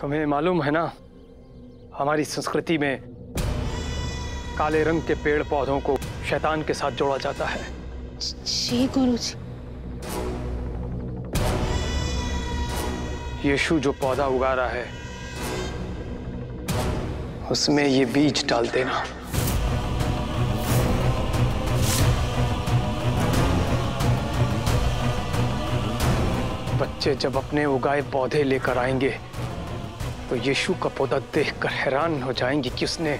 तुम्हें मालूम है ना, हमारी संस्कृति में काले रंग के पेड़ पौधों को शैतान के साथ जोड़ा जाता है। जी गुरुजी। यीशु जो पौधा उगा रहा है उसमें ये बीज डाल देना। बच्चे जब अपने उगाए पौधे लेकर आएंगे तो यीशु का पौधा देखकर हैरान हो जाएंगे कि उसने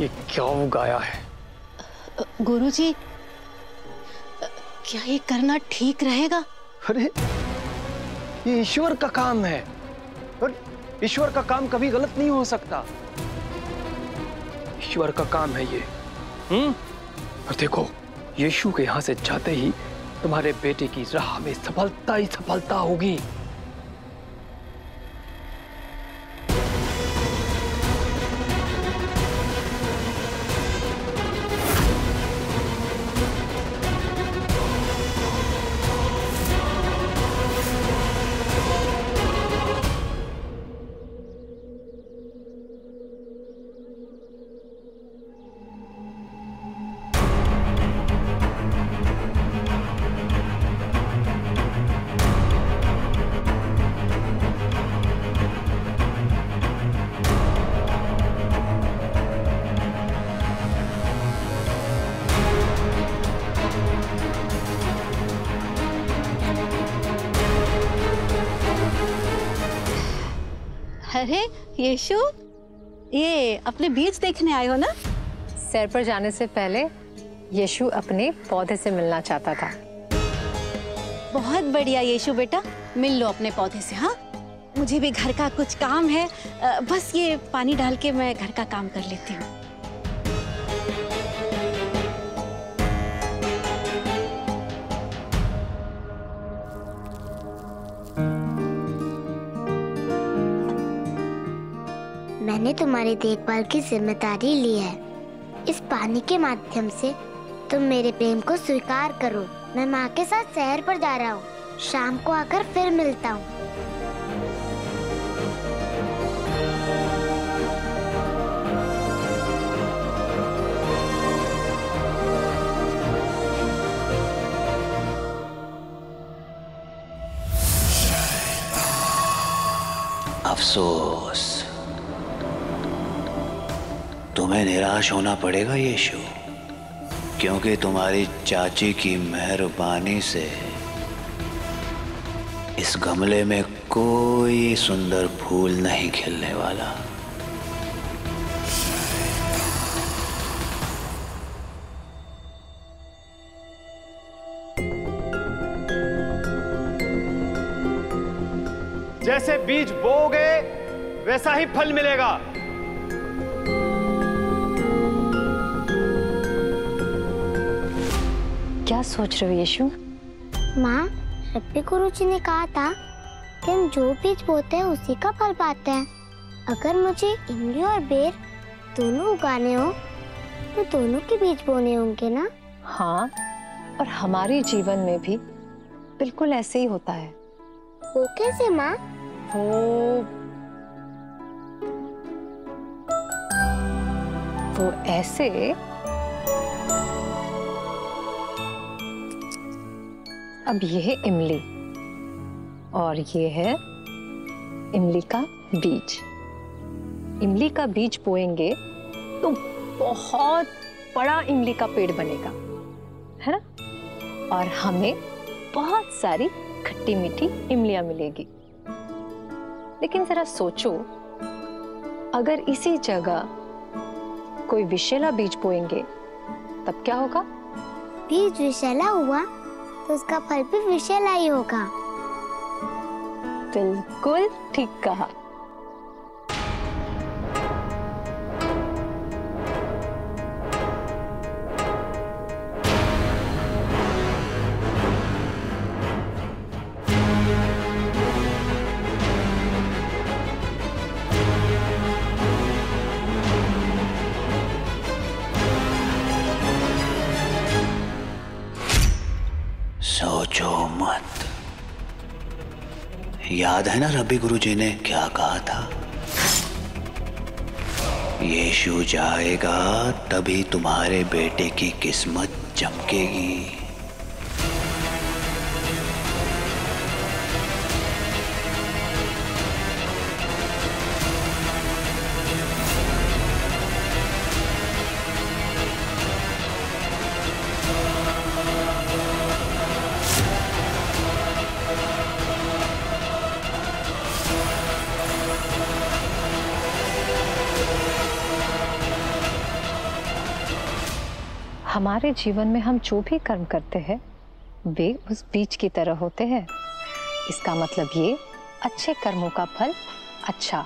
ये क्या उगाया है। गुरुजी, क्या ये करना ठीक रहेगा? अरे ये ईश्वर का काम है और ईश्वर का काम कभी गलत नहीं हो सकता। ईश्वर का काम है ये। और देखो, यीशु के यहाँ से जाते ही तुम्हारे बेटे की राह में सफलता ही सफलता होगी। अरे यीशु, ये अपने बीज देखने आए हो ना? सैर पर जाने से पहले यीशु अपने पौधे से मिलना चाहता था। बहुत बढ़िया यीशु बेटा, मिल लो अपने पौधे से। हाँ, मुझे भी घर का कुछ काम है, बस ये पानी डाल के मैं घर का काम कर लेती हूँ। मैंने तुम्हारी देखभाल की जिम्मेदारी ली है। इस पानी के माध्यम से तुम मेरे प्रेम को स्वीकार करो। मैं माँ के साथ शहर पर जा रहा हूँ, शाम को आकर फिर मिलता हूँ। अफसोस, तुम्हें निराश होना पड़ेगा यीशु, क्योंकि तुम्हारी चाची की मेहरबानी से इस गमले में कोई सुंदर फूल नहीं खिलने वाला। जैसे बीज बोओगे वैसा ही फल मिलेगा। क्या सोच रहे हो यीशु? माँ, रब्बी गुरुजी ने कहा था कि हम जो बीज बोते हैं उसी का फल पाते हैं। अगर मुझे इमली और बेर दोनों उगाने हो तो दोनों के बीज बोने होंगे ना? हाँ, और हमारे जीवन में भी बिल्कुल ऐसे ही होता है। वो कैसे माँ? वो ऐसे अब ये है इमली और ये है इमली का बीज। इमली का बीज बोएंगे तो बहुत बड़ा इमली का पेड़ बनेगा, है ना? और हमें बहुत सारी खट्टी मीठी इमलियाँ मिलेगी। लेकिन जरा सोचो, अगर इसी जगह कोई विषैला बीज बोएंगे तब क्या होगा? बीज विषैला हुआ तो उसका फल भी विषैला ही होगा। बिल्कुल ठीक कहा। सोचो मत, याद है ना रबी गुरुजी ने क्या कहा था? यीशु जाएगा तभी तुम्हारे बेटे की किस्मत चमकेगी। हमारे जीवन में हम जो भी कर्म करते हैं वे उस बीज की तरह होते हैं। इसका मतलब ये, अच्छे कर्मों का फल अच्छा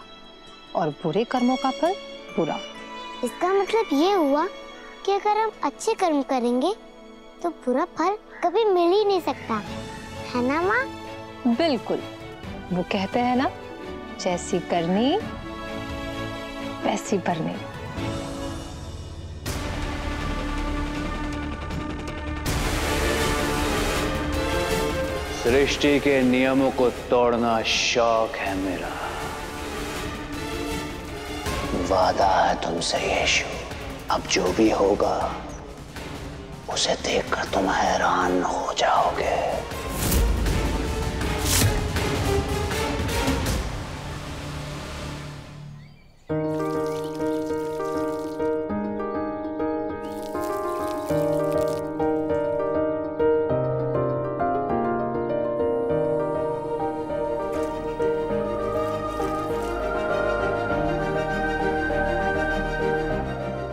और बुरे कर्मों का फल बुरा। इसका मतलब ये हुआ कि अगर हम अच्छे कर्म करेंगे तो बुरा फल कभी मिल ही नहीं सकता, है ना माँ? बिल्कुल, वो कहते हैं ना, जैसी करनी वैसी भरनी। सृष्टि के नियमों को तोड़ना शौक है मेरा। वादा है तुमसे यीशु, अब जो भी होगा उसे देखकर तुम हैरान हो जाओगे।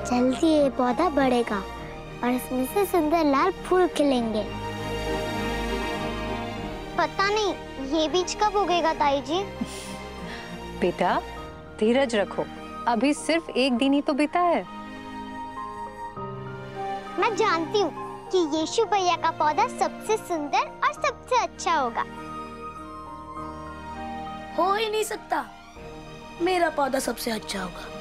जल्दी ये पौधा बढ़ेगा और इसमें से सुंदर लाल फूल खिलेंगे। पता नहीं ये बीज कब उगेगा ताई जी। बेटा धीरज रखो, अभी सिर्फ एक दिन ही तो बीता है। मैं जानती हूँ कि यीशु भैया का पौधा सबसे सुंदर और सबसे अच्छा होगा। हो ही नहीं सकता, मेरा पौधा सबसे अच्छा होगा।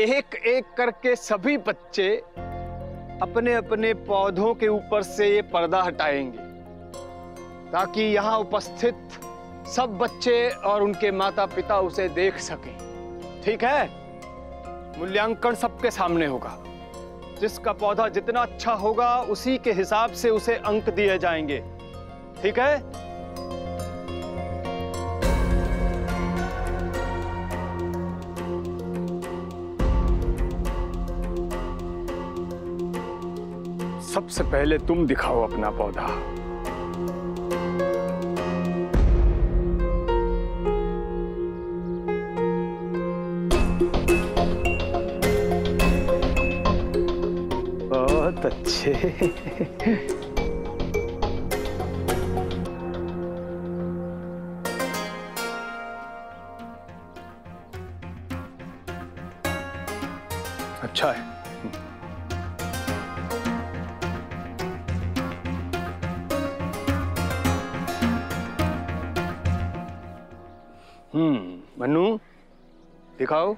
एक एक करके सभी बच्चे अपने अपने पौधों के ऊपर से ये पर्दा हटाएंगे ताकि यहाँ उपस्थित सब बच्चे और उनके माता पिता उसे देख सकें। ठीक है? मूल्यांकन सबके सामने होगा। जिसका पौधा जितना अच्छा होगा उसी के हिसाब से उसे अंक दिए जाएंगे। ठीक है? सबसे पहले तुम दिखाओ अपना पौधा। बहुत अच्छे। अच्छा है। मनु दिखाओ।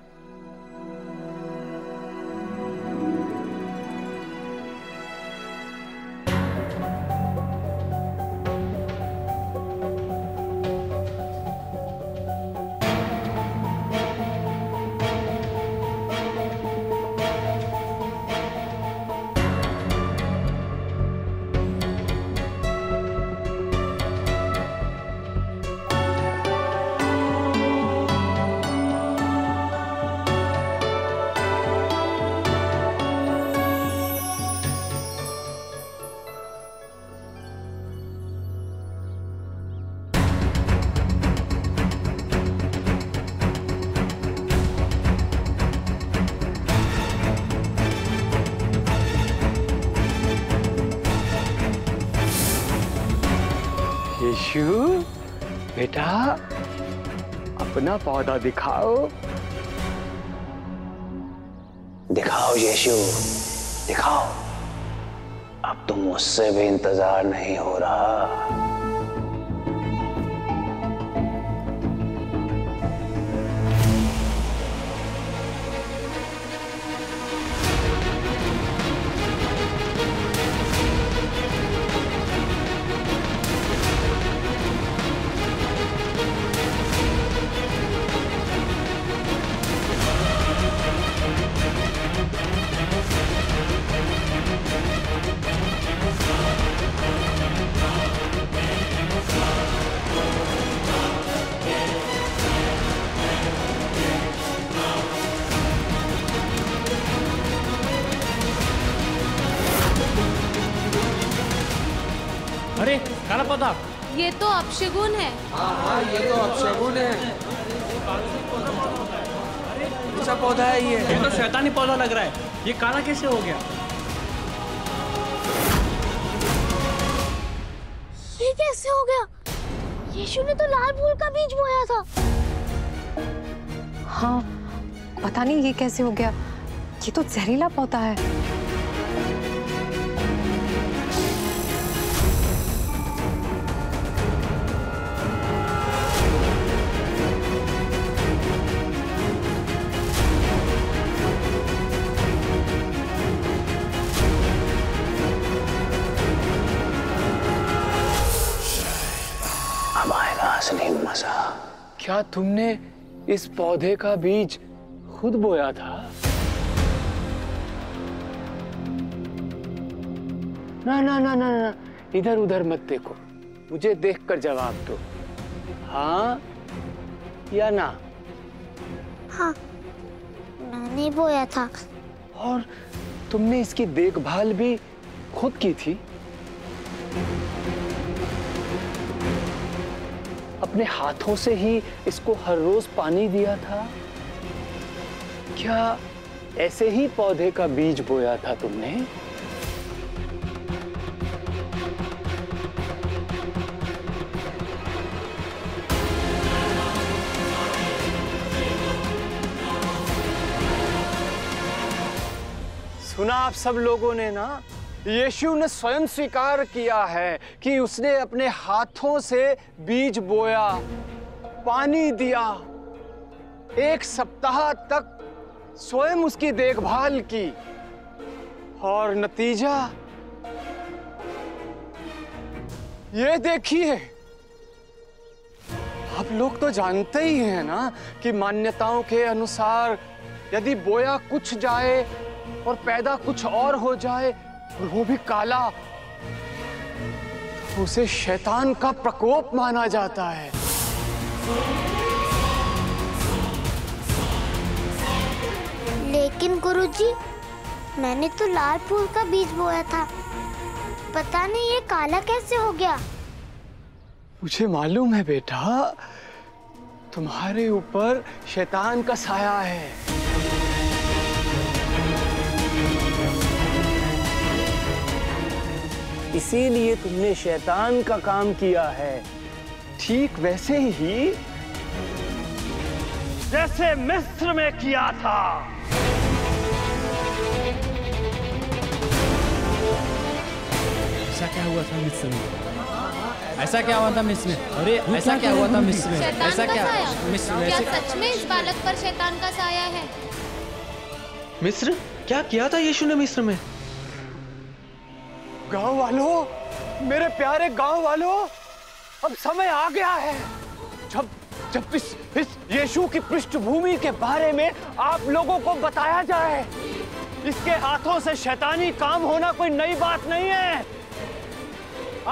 यीशु बेटा अपना पौधा दिखाओ। दिखाओ यीशु दिखाओ। अब तो मुझसे भी इंतजार नहीं हो रहा। अरे काला पता, ये तो अपशगुन है। हाँ, ये तो अपशगुन है। अच्छा पौधा है ये तो शैतानी पौधा लग रहा है। ये काला कैसे हो गया? ये कैसे हो गया? यीशु ने तो लाल फूल का बीज बोया था। हाँ, पता नहीं ये कैसे हो गया। ये तो जहरीला पौधा है। मजा। क्या तुमने इस पौधे का बीज खुद बोया था? ना ना ना ना ना, इधर उधर मत देखो, मुझे देखकर जवाब दो, हाँ या ना? हाँ, मैंने बोया था। और तुमने इसकी देखभाल भी खुद की थी? अपने हाथों से ही इसको हर रोज पानी दिया था? क्या ऐसे ही पौधे का बीज बोया था तुमने? सुना आप सब लोगों ने ना, यीशु ने स्वयं स्वीकार किया है कि उसने अपने हाथों से बीज बोया, पानी दिया, एक सप्ताह तक स्वयं उसकी देखभाल की, और नतीजा ये देखिए। आप लोग तो जानते ही हैं ना कि मान्यताओं के अनुसार यदि बोया कुछ जाए और पैदा कुछ और हो जाए, और वो भी काला, उसे शैतान का प्रकोप माना जाता है। लेकिन गुरुजी, मैंने तो लाल फूल का बीज बोया था, पता नहीं ये काला कैसे हो गया। मुझे मालूम है बेटा, तुम्हारे ऊपर शैतान का साया है। इसीलिए तुमने शैतान का काम किया है। ठीक वैसे ही जैसे मिस्र में किया था। ऐसा क्या हुआ था मिस्र में? ऐसा क्या हुआ था मिस्र में? अरे ऐसा क्या हुआ था मिस्र में? ऐसा क्या? क्या सच में इस बालक पर शैतान का साया है? मिस्र? क्या किया था यीशु ने मिस्र में? गांव वालों, मेरे प्यारे गांव वालों, अब समय आ गया है जब इस यीशु की पृष्ठभूमि के बारे में आप लोगों को बताया जाए। इसके हाथों से शैतानी काम होना कोई नई बात नहीं है।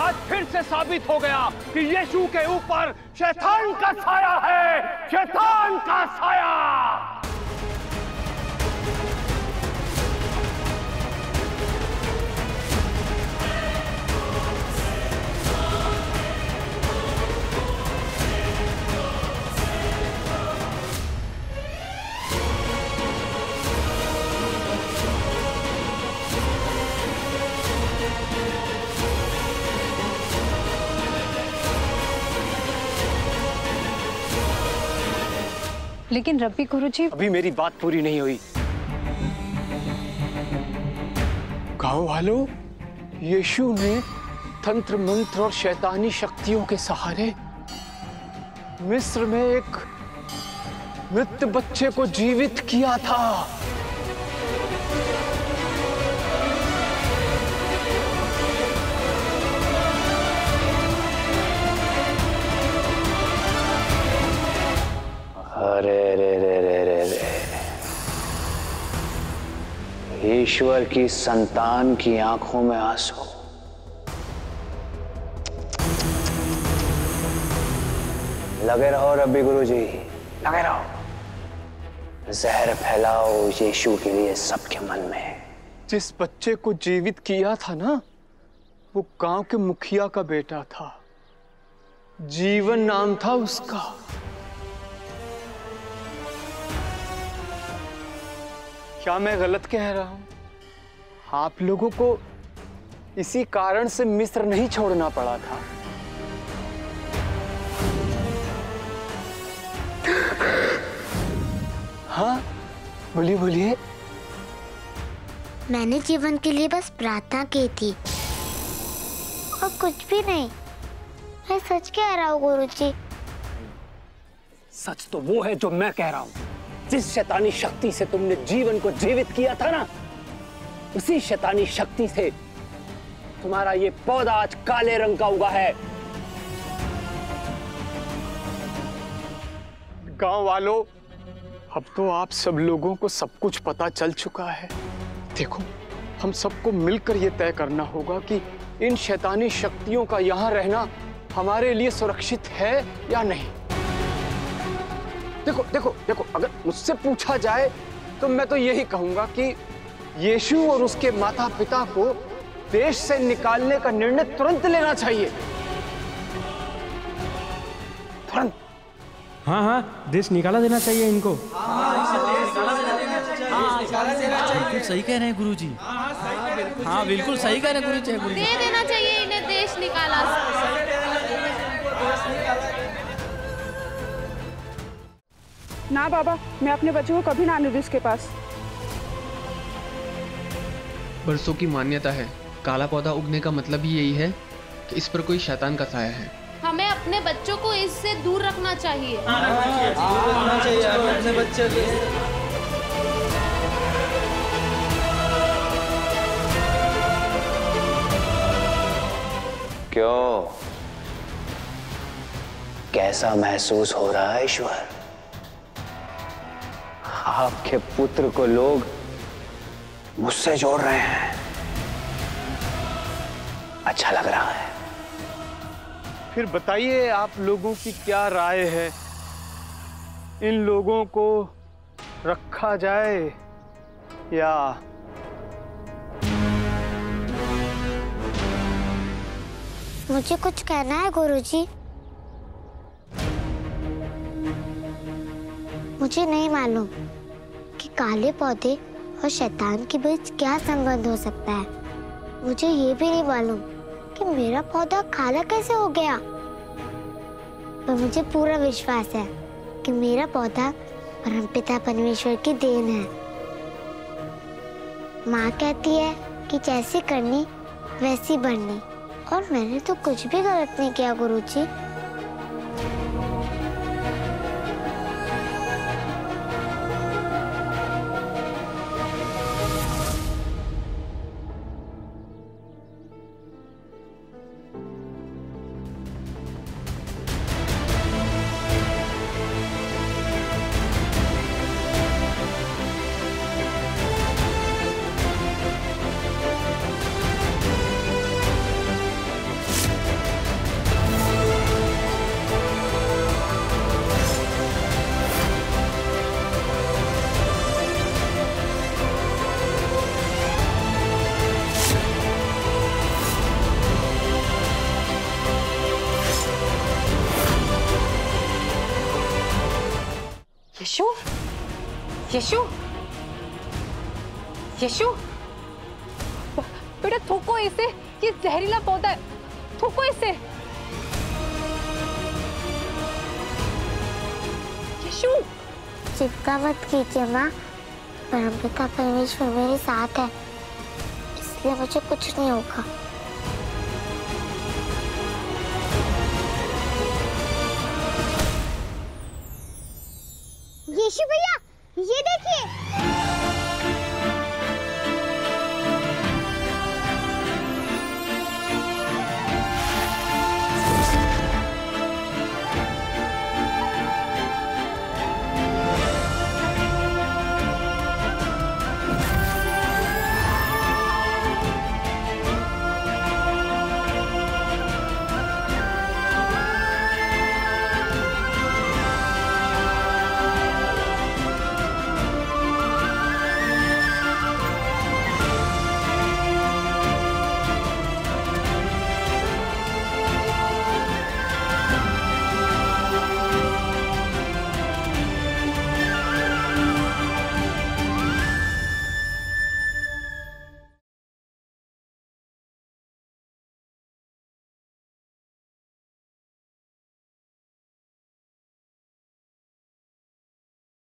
आज फिर से साबित हो गया कि यीशु के ऊपर शैतान का साया है, शैतान का साया। लेकिन रब्बी गुरुजी, अभी मेरी बात पूरी नहीं हुई। गाँव वालों, यीशु ने तंत्र मंत्र और शैतानी शक्तियों के सहारे मिस्र में एक मृत बच्चे को जीवित किया था। अरे ईश्वर की संतान की आंखों में आंसू। लगे रहो रब्बी गुरुजी, लगे रहो, जहर फैलाओ यीशु के लिए सबके मन में। जिस बच्चे को जीवित किया था ना, वो गांव के मुखिया का बेटा था। जीवन नाम था उसका। क्या मैं गलत कह रहा हूं? आप लोगों को इसी कारण से मिस्र नहीं छोड़ना पड़ा था। हाँ, बोलिए बोलिए। मैंने जीवन के लिए बस प्रार्थना की थी और कुछ भी नहीं। मैं सच कह रहा हूँ गुरुजी। सच तो वो है जो मैं कह रहा हूँ। जिस शैतानी शक्ति से तुमने जीवन को जीवित किया था ना, उसी शैतानी शक्ति से तुम्हारा ये पौधा आज काले रंग का उगा है। गांव वालों, अब तो आप सब लोगों को सब कुछ पता चल चुका है। देखो, हम सबको मिलकर ये तय करना होगा कि इन शैतानी शक्तियों का यहाँ रहना हमारे लिए सुरक्षित है या नहीं। देखो देखो देखो, अगर मुझसे पूछा जाए तो मैं तो यही कहूंगा कि यीशु और उसके माता पिता को देश से निकालने का निर्णय तुरंत लेना चाहिए। तुरंत। हाँ हाँ, देश निकाला देना चाहिए इनको। बिल्कुल सही कह रहे हैं गुरुजी। हाँ बिल्कुल सही कह रहे हैं गुरुजी। दे देना चाहिए इन्हें देश निकाला। ना बाबा, मैं अपने बच्चे को कभी ना आने दूं इसके पास। बरसों की मान्यता है, काला पौधा उगने का मतलब ही यही है कि इस पर कोई शैतान का साया है। हमें अपने बच्चों को इससे दूर रखना चाहिए। अपने बच्चे को क्यों? कैसा महसूस हो रहा है ईश्वर? आपके पुत्र को लोग मुझसे जोड़ रहे हैं। अच्छा लग रहा है। फिर बताइए आप लोगों की क्या राय है? इन लोगों को रखा जाए या मुझे कुछ कहना है गुरुजी। मुझे नहीं मालूम कि काले पौधे और शैतान के बीच क्या संबंध हो सकता है। मुझे ये भी नहीं मालूम कि मेरा पौधा काला कैसे हो गया, पर मुझे पूरा विश्वास है कि मेरा पौधा परमपिता परमेश्वर की देन है। माँ कहती है कि जैसी करनी वैसी बननी, और मैंने तो कुछ भी गलत नहीं किया गुरुजी। यीशु, यीशु, यीशु, बेटा थूको इसे। ये जहरीला पौधा है, थूको इसे। यीशु, चिंता मत कीजिए माँ, परमपिता परमेश्वर मेरे साथ है, इसलिए मुझे कुछ नहीं होगा। यीशु भैया ये देखिए